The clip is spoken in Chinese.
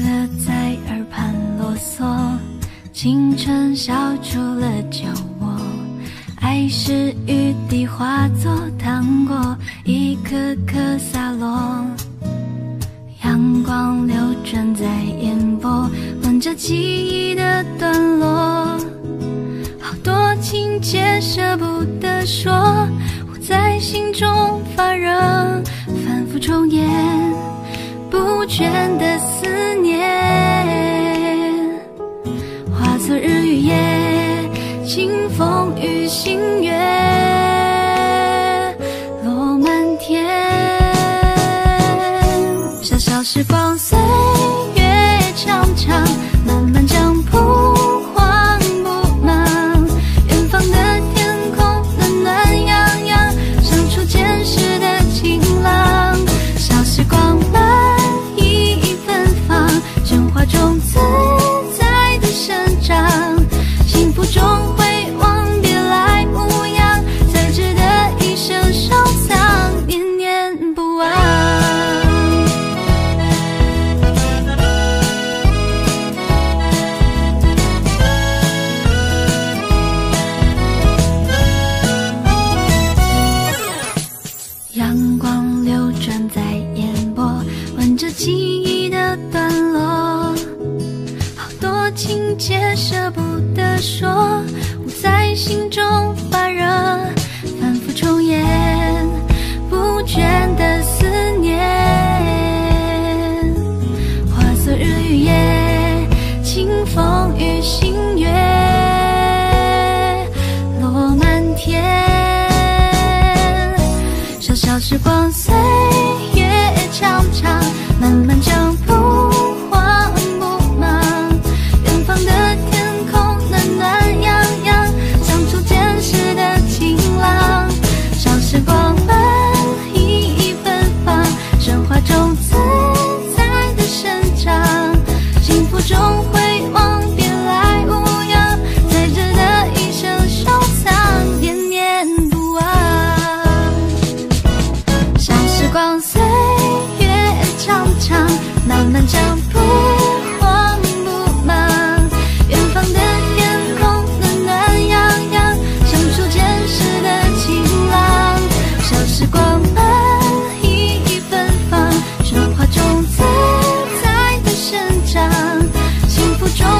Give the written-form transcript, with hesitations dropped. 了在耳畔啰嗦，清晨消除了酒窝，爱是雨滴化作糖果，一颗颗洒落，阳光流转在眼波，吻着记忆的段落，好多情节舍不得说，我在心中发热，反复重演不倦的思念，化作日与夜，清风与星月，落满天。小小时光，岁月长长，慢慢讲不慌不忙。远方的天空暖暖洋洋，像初见时的晴朗。小时光慢。 种自在的生长，幸福中回望，别来无恙，才值得一生收藏，念念不忘。阳光流转在眼波，吻着记忆的段落。 情节舍不得说，我在心中发热，反复重演不倦的思念，化作日与夜，清风与星月，落满天。小小时光，岁月长长，慢慢讲不。 中。